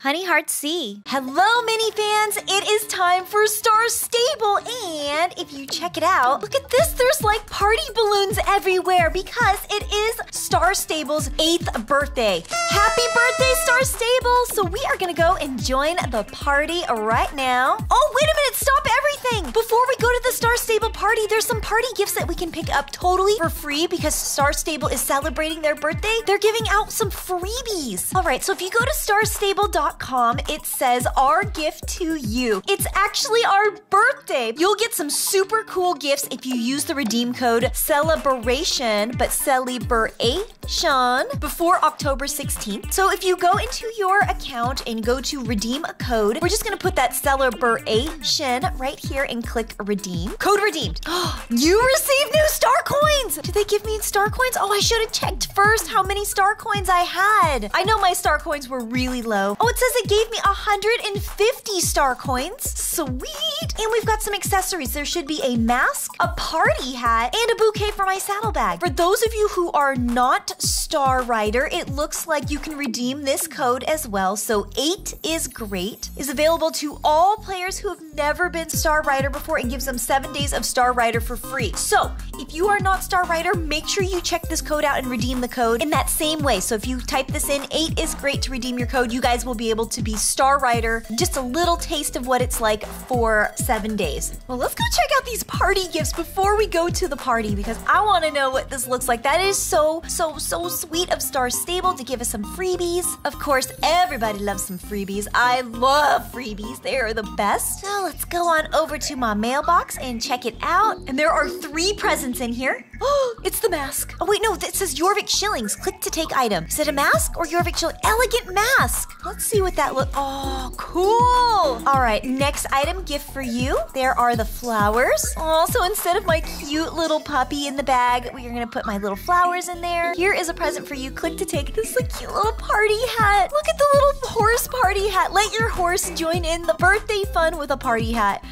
Honey Heart C. Hello, Mini fans! It is time for Star Stable, and if you check it out, look at this, there's like party balloons everywhere because it is Star Stable's 8th birthday. Happy birthday, Star Stable! So we are gonna go and join the party right now. Oh, wait a minute, stop everything! Before we go to the Star Stable party, there's some party gifts that we can pick up totally for free because Star Stable is celebrating their birthday. They're giving out some freebies. All right, so if you go to starstable.com, it says our gift to you. It's actually our birthday. You'll get some super cool gifts if you use the redeem code celebration, but celebration before October 16th. So if you go into your account and go to redeem a code, we're just gonna put that celebration right here and click redeem. Code redeemed. You received new star coins. Did they give me star coins? Oh, I should have checked first how many star coins I had. I know my star coins were really low. Oh, it says it gave me 150 star coins. Sweet. And we've got some accessories. There should be a mask, a party hat, and a bouquet for my saddlebag. For those of you who are not Star Rider, it looks like you can redeem this code as well. So 8 is great. Is available to all players who have never been Star Rider before and gives them 7 days of Star Rider for free. So if you are not Star Rider, make sure you check this code out and redeem the code in that same way. So if you type this in, 8 is great to redeem your code, you guys will be able to be Star Rider. Just a little taste of what it's like for 7 days. Well, let's go check out these party gifts before we go to the party because I want to know what this looks like. That is so sweet of Star Stable to give us some freebies. Of course, everybody loves some freebies. I love freebies. They are the best. So let's go on over to my mailbox and check it out. And there are 3 presents in here. Oh, it's the mask. Oh wait, no, it says Jorvik shillings. Click to take item. Is it a mask or Jorvik shillings? Elegant mask. Let's see what that looks. Oh, cool. All right, next item gift for you. There are the flowers. Oh, so instead of my cute little puppy in the bag, we are gonna put my little flowers in there. Here is a present for you. Click to take. This is a cute little party hat. Look at the little horse party hat. Let your horse join in the birthday fun with a party hat.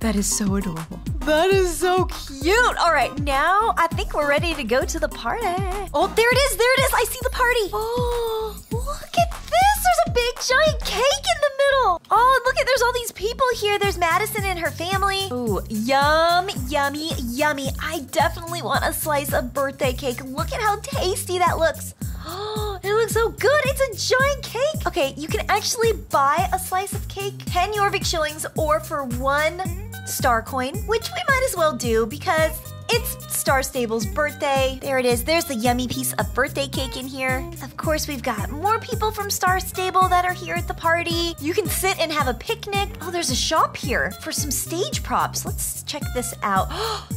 That is so adorable. That is so cute. All right, now I think we're ready to go to the party. Oh, there it is. There it is. I see the party. Oh, look at this. There's a big giant cake in the middle. Oh, look at, there's all these people here. There's Madison and her family. Ooh, yum, yummy, yummy. I definitely want a slice of birthday cake. Look at how tasty that looks. Oh, it looks so good. It's a giant cake. Okay, you can actually buy a slice of cake, 10 Jorvik shillings, or for 1 star coin, which we might as well do because it's Star Stable's birthday. There it is. There's the yummy piece of birthday cake in here. Of course, we've got more people from Star Stable that are here at the party. You can sit and have a picnic. Oh, there's a shop here for some stage props. Let's check this out.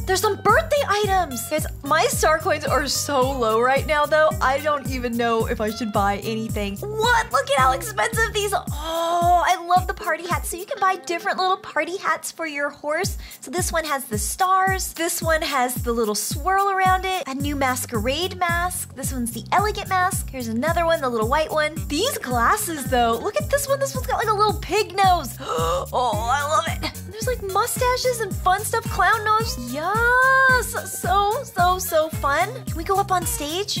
There's some birthday items. Guys, my star coins are so low right now, though. I don't even know if I should buy anything. What? Look at how expensive these are. Oh, I love the party hats. So you can buy different little party hats for your horse. So this one has the stars. This one has the little swirl around it, a new masquerade mask. This one's the elegant mask. Here's another one, the little white one. These glasses though, look at this one. This one's got like a little pig nose. Oh, I love it. There's like mustaches and fun stuff, clown nose. Yes, so fun. Can we go up on stage?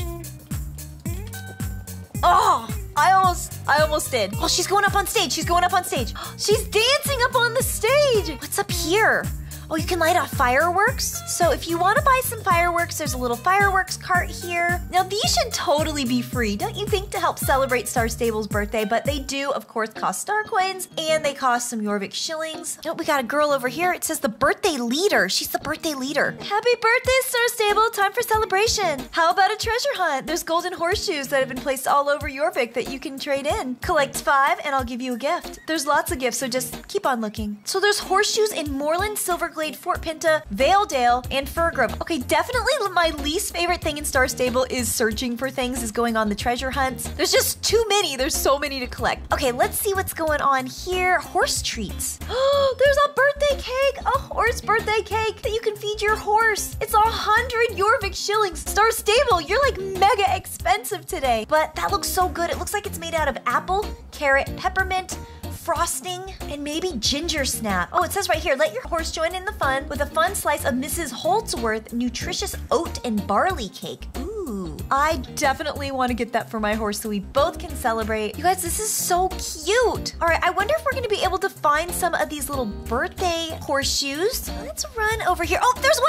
Oh, I almost did. Oh, she's going up on stage. She's going up on stage. She's dancing up on the stage. What's up here? Oh, you can light off fireworks. So if you want to buy some fireworks, there's a little fireworks cart here. Now these should totally be free, don't you think, to help celebrate Star Stable's birthday? But they do, of course, cost star coins and they cost some Jorvik shillings. Nope, we got a girl over here. It says the birthday leader. She's the birthday leader. Happy birthday, Star Stable. Time for celebration. How about a treasure hunt? There's golden horseshoes that have been placed all over Jorvik that you can trade in. Collect 5 and I'll give you a gift. There's lots of gifts, so just keep on looking. So there's horseshoes in Moreland, Silverglade, Fort Pinta, Vale Dale, and Firgrove. Okay, definitely my least favorite thing in Star Stable is searching for things, is going on the treasure hunts. There's just too many. There's so many to collect. Okay, let's see what's going on here. Horse treats. Oh, there's a birthday cake, a horse birthday cake that you can feed your horse. It's 100 Jorvik shillings. Star Stable, you're like mega expensive today. But that looks so good. It looks like it's made out of apple, carrot, peppermint, frosting, and maybe ginger snap. Oh, it says right here, let your horse join in the fun with a fun slice of Mrs. Holtzworth nutritious oat and barley cake. Ooh. I definitely want to get that for my horse so we both can celebrate. You guys, this is so cute. All right, I wonder if we're going to be able to find some of these little birthday horseshoes. Let's run over here. Oh, there's one.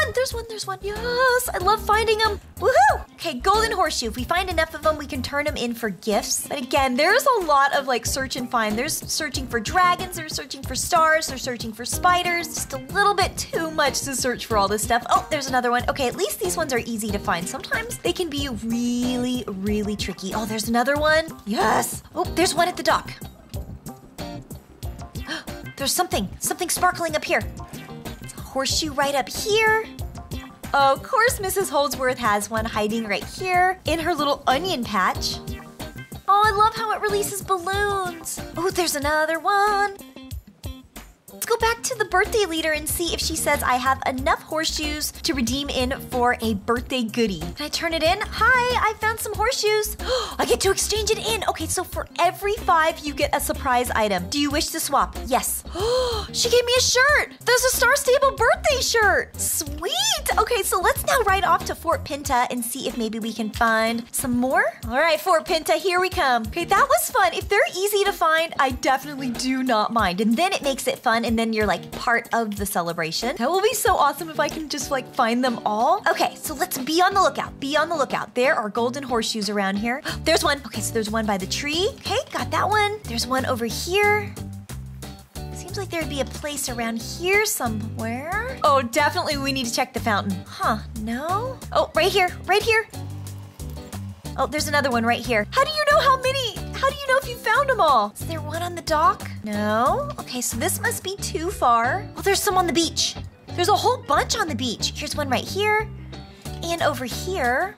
Yes, I love finding them. Woohoo! Okay, golden horseshoe. If we find enough of them, we can turn them in for gifts. But again, there's a lot of like search and find. There's searching for dragons, there's searching for stars, there's searching for spiders. Just a little bit too much to search for all this stuff. Oh, there's another one. Okay, at least these ones are easy to find. Sometimes they can be really, really tricky. Oh, there's another one. Yes. Oh, there's one at the dock. There's something sparkling up here. It's a horseshoe right up here. Of course, Mrs. Holtzworth has one hiding right here in her little onion patch. Oh, I love how it releases balloons. Oh, there's another one. Let's go back to the birthday leader and see if she says I have enough horseshoes to redeem in for a birthday goodie. Can I turn it in? Hi, I found some horseshoes. I get to exchange it in. Okay, so for every 5, you get a surprise item. Do you wish to swap? Yes. She gave me a shirt. There's a Star Stable birthday shirt. Sweet. Okay, so let's now ride off to Fort Pinta and see if maybe we can find some more. All right, Fort Pinta, here we come. Okay, that was fun. If they're easy to find, I definitely do not mind. And then it makes it fun. And then you're like part of the celebration. That will be so awesome if I can just like find them all. Okay, so let's be on the lookout. There are golden horseshoes around here. There's one. Okay, so there's one by the tree. Okay, got that one. There's one over here. Seems like there'd be a place around here somewhere. Oh, definitely we need to check the fountain. Huh, no? Oh, right here. Oh, there's another one right here. How do you know how many? How do you know if you found them all? Is there one on the dock? No? Okay, so this must be too far. Oh, there's some on the beach. There's a whole bunch on the beach. Here's one right here. And over here.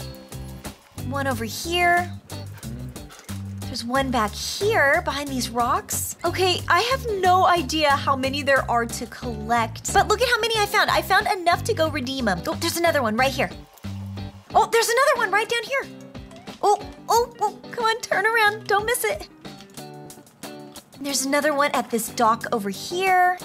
One over here. There's one back here behind these rocks. Okay, I have no idea how many there are to collect. But look at how many I found. I found enough to go redeem them. Oh, there's another one right here. Oh, there's another one right down here. Oh, come on, turn around. Don't miss it. There's another one at this dock over here.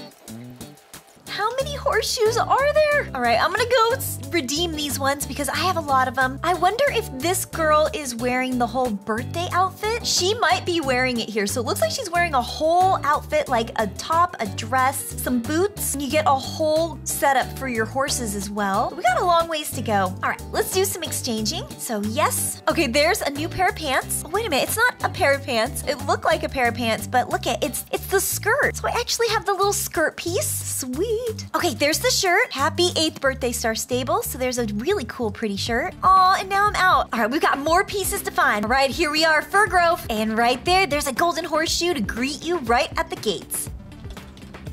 How many horseshoes are there? All right, I'm gonna go redeem these ones because I have a lot of them. I wonder if this girl is wearing the whole birthday outfit. She might be wearing it here. So it looks like she's wearing a whole outfit, like a top, a dress, some boots. And you get a whole setup for your horses as well. We got a long ways to go. All right, let's do some exchanging. So yes. Okay, there's a new pair of pants. Oh, wait a minute, it's not a pair of pants. It looked like a pair of pants, but look at it, it's the skirt. So I actually have the little skirt piece. Sweet. Okay, there's the shirt. Happy 8th birthday, Star Stable. So there's a really cool, pretty shirt. Aw, and now I'm out. All right, we've got more pieces to find. All right, here we are, Firgrove. And right there's a golden horseshoe to greet you right at the gates.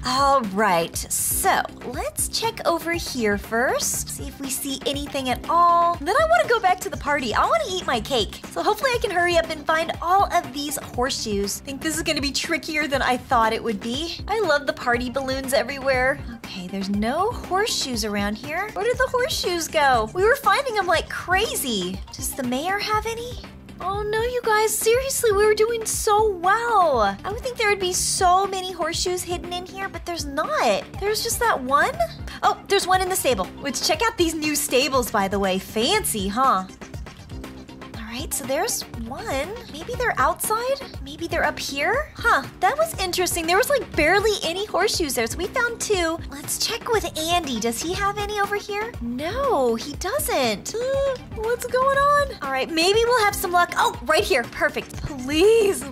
All right, so let's check over here first. See if we see anything at all. Then I want to go back to the party. I want to eat my cake. So hopefully I can hurry up and find all of these horseshoes. I think this is going to be trickier than I thought it would be. I love the party balloons everywhere. Okay, there's no horseshoes around here. Where did the horseshoes go? We were finding them like crazy. Does the mayor have any? Oh no, you guys, seriously, we were doing so well. I would think there would be so many horseshoes hidden in here, but there's not. There's just that one. Oh, there's one in the stable. Let's check out these new stables, by the way. Fancy, huh? All right, so there's one. Maybe they're outside? Maybe they're up here? Huh, that was interesting. There was like barely any horseshoes there, so we found 2. Let's check with Andy. Does he have any over here? No, he doesn't. What's going on? All right, maybe we'll have some luck. Oh, right here, perfect. Please.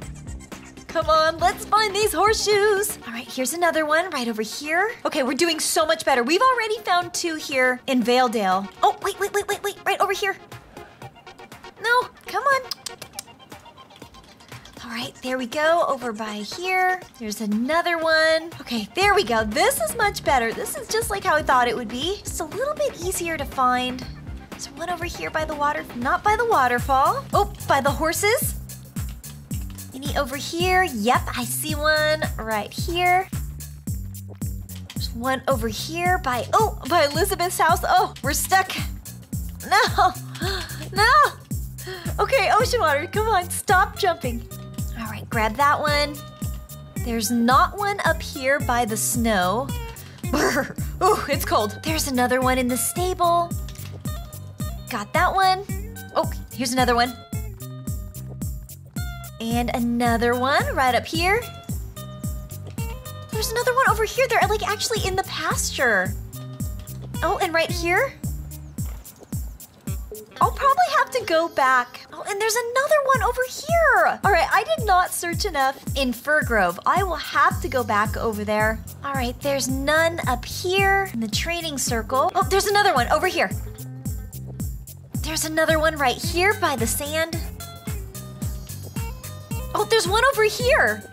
Come on, let's find these horseshoes. All right, here's another one right over here. Okay, we're doing so much better. We've already found 2 here in Vale Dale. Oh, wait, right over here. No, come on. All right, there we go, over by here. There's another one. Okay, there we go. This is much better. This is just like how I thought it would be. Just a little bit easier to find. There's one over here by the water, not by the waterfall. Oh, by the horses. Any over here? Yep, I see one right here. There's one over here by Elizabeth's house. Oh, we're stuck. No. Okay, ocean water, come on, stop jumping. All right, grab that one. There's not one up here by the snow. Ooh, it's cold. There's another one in the stable. Got that one. Oh, Here's another one. And another one right up here. There's another one over here. They're like actually in the pasture. Oh, and right here. I'll probably have to go back. Oh, and there's another one over here. All right, I did not search enough in Firgrove. I will have to go back over there. All right, there's none up here in the training circle. Oh, there's another one over here. There's another one right here by the sand. Oh, there's one over here.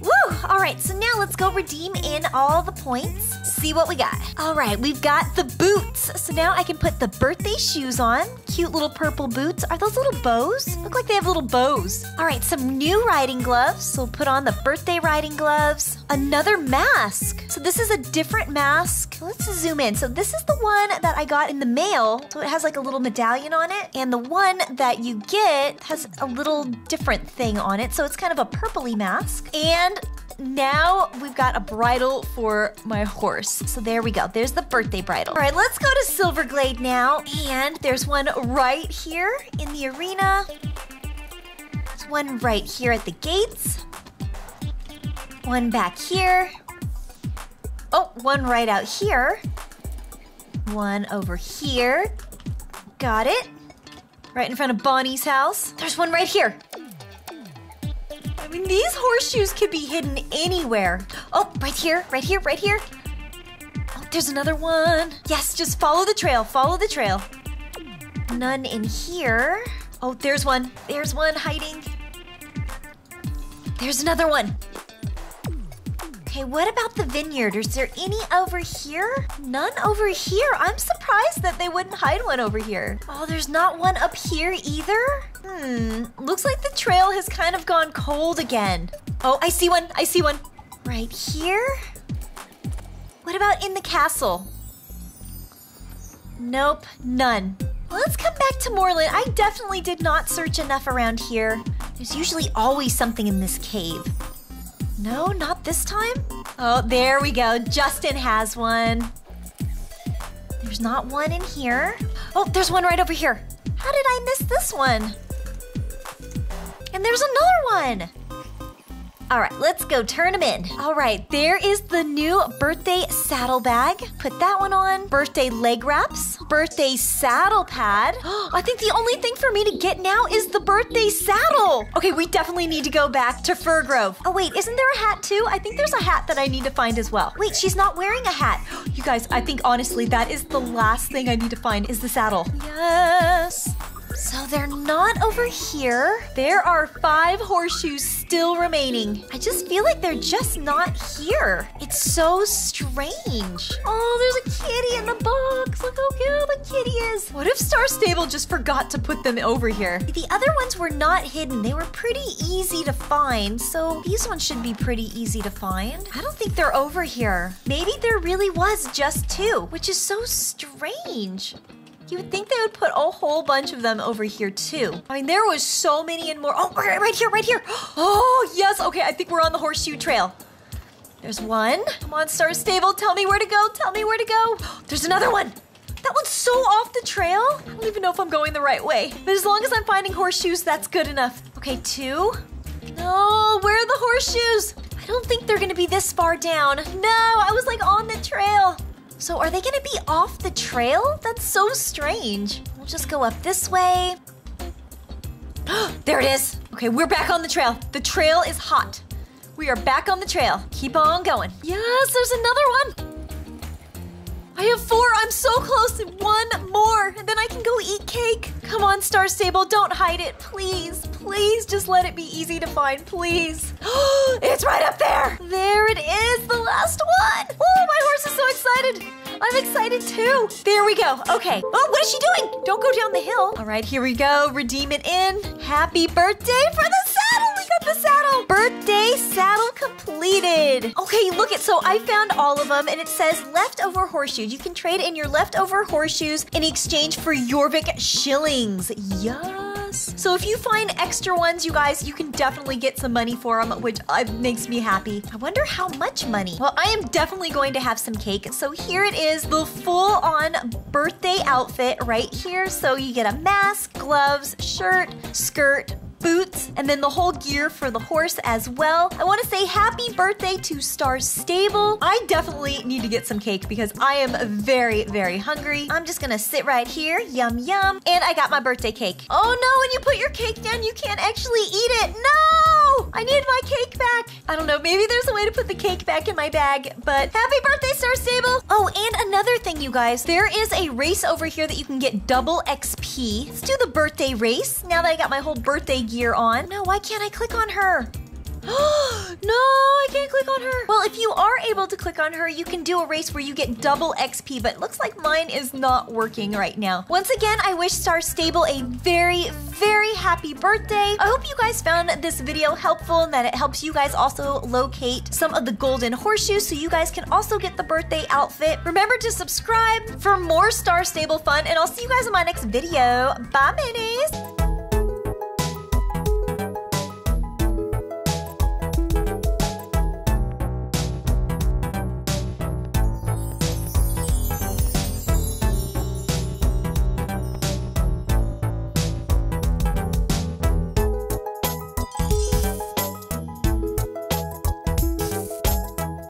Woo! All right, so now let's go redeem in all the points. See what we got. All right, we've got the boots. So now I can put the birthday shoes on. Cute little purple boots. Are those little bows? Look like they have little bows. All right, some new riding gloves. So we'll put on the birthday riding gloves. Another mask. So this is a different mask. Let's zoom in. So this is the one that I got in the mail. So it has like a little medallion on it. And the one that you get has a little different thing on it. So it's kind of a purpley mask. And now we've got a bridle for my horse. So there we go. There's the birthday bridle. All right, let's go to Silverglade now. And there's one right here in the arena. There's one right here at the gates. One back here. Oh, one right out here. One over here. Got it. Right in front of Bonnie's house. There's one right here. I mean, these horseshoes could be hidden anywhere. Oh, right here, right here, right here. Oh, there's another one. Yes, just follow the trail, follow the trail. None in here. Oh, there's one hiding. There's another one. Okay, what about the vineyard? Is there any over here? None over here. I'm surprised that they wouldn't hide one over here. Oh, there's not one up here either? Looks like the trail has kind of gone cold again. Oh, I see one, I see one. Right here? What about in the castle? Nope, none. Let's come back to Moreland. I definitely did not search enough around here. There's usually always something in this cave. No, not this time. Oh, there we go. Justin has one. There's not one in here. Oh, there's one right over here. How did I miss this one? And there's another one. All right, let's go turn them in. All right, there is the new birthday saddle bag. Put that one on. Birthday leg wraps. Birthday saddle pad. Oh, I think the only thing for me to get now is the birthday saddle. Okay, we definitely need to go back to Firgrove. Oh wait, isn't there a hat too? I think there's a hat that I need to find as well. Wait, she's not wearing a hat. You guys, I think honestly that is the last thing I need to find is the saddle. Yes. So they're not over here. There are 5 horseshoes still remaining. I just feel like they're just not here. It's so strange. Oh, there's a kitty in the box. Look how cute the kitty is. What if Star Stable just forgot to put them over here? The other ones were not hidden. They were pretty easy to find. So these ones should be pretty easy to find. I don't think they're over here. Maybe there really was just 2, which is so strange. You would think they would put a whole bunch of them over here too. I mean, there was so many and more. Oh, right here, right here. Oh, yes. Okay, I think we're on the horseshoe trail. There's one. Come on, Star Stable. Tell me where to go. Tell me where to go. There's another one. That one's so off the trail. I don't even know if I'm going the right way. But as long as I'm finding horseshoes, that's good enough. Okay, 2. No, where are the horseshoes? I don't think they're going to be this far down. No, I was like on the trail. So are they gonna be off the trail? That's so strange. We'll just go up this way. There it is. Okay, we're back on the trail. The trail is hot. We are back on the trail. Keep on going. Yes, there's another one. I have 4, I'm so close. 1 more, and then I can go eat cake. Come on, Star Stable, don't hide it, please. Please just let it be easy to find, please. It's right up there. There it is, the last one. Oh, my horse is so excited. I'm excited too. There we go, okay. Oh, what is she doing? Don't go down the hill. All right, here we go, redeem it in. Happy birthday for the saddle. We got the saddle. Birthday saddle completed. Okay, look it, so I found all of them and it says leftover horseshoes. You can trade in your leftover horseshoes in exchange for Jorvik shillings. Yeah. us. So if you find extra ones, you guys, you can definitely get some money for them, which makes me happy. I wonder how much money. Well, I am definitely going to have some cake. So here it is, the full-on birthday outfit right here. So you get a mask, gloves, shirt, skirt, boots, and then the whole gear for the horse as well. I want to say happy birthday to Star Stable. I definitely need to get some cake because I am very, very hungry. I'm just gonna sit right here, yum, yum. And I got my birthday cake. Oh no, when you put your cake down, you can't actually eat it. No! I need my cake back. I don't know, maybe there's a way to put the cake back in my bag, but happy birthday, Star Stable. Oh, and another thing, you guys, there is a race over here that you can get double XP. Let's do the birthday race. Now that I got my whole birthday gear on. No, why can't I click on her? Oh, no, I can't click on her. Well, if you are able to click on her, you can do a race where you get double XP, but it looks like mine is not working right now. Once again, I wish Star Stable a very, very happy birthday. I hope you guys found this video helpful and that it helps you guys also locate some of the golden horseshoes so you guys can also get the birthday outfit. Remember to subscribe for more Star Stable fun, and I'll see you guys in my next video. Bye, minis.